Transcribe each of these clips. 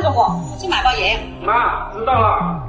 看着我，我去买包盐。妈，知道了。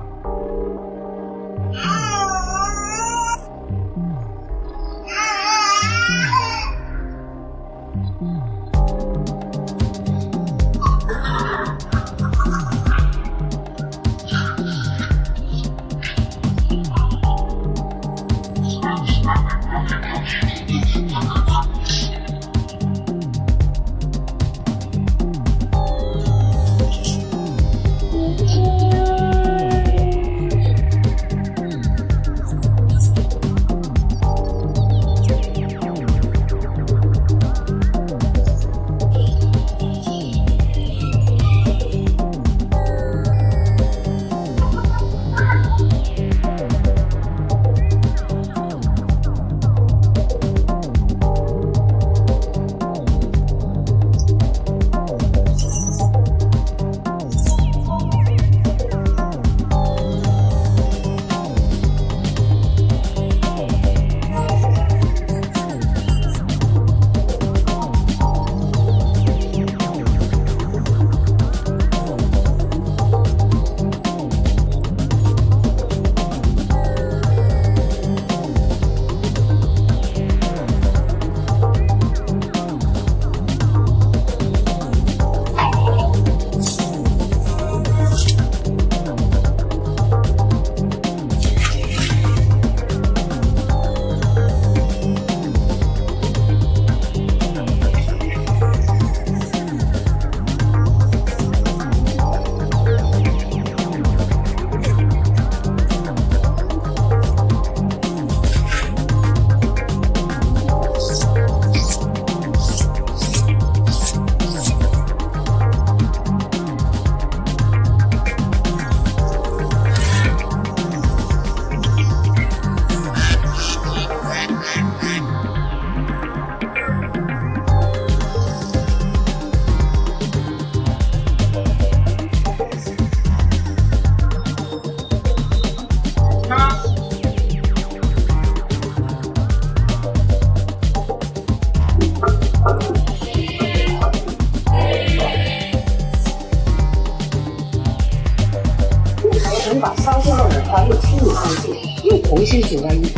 把烧焦的人团又清理干净，又重新煮了一遍。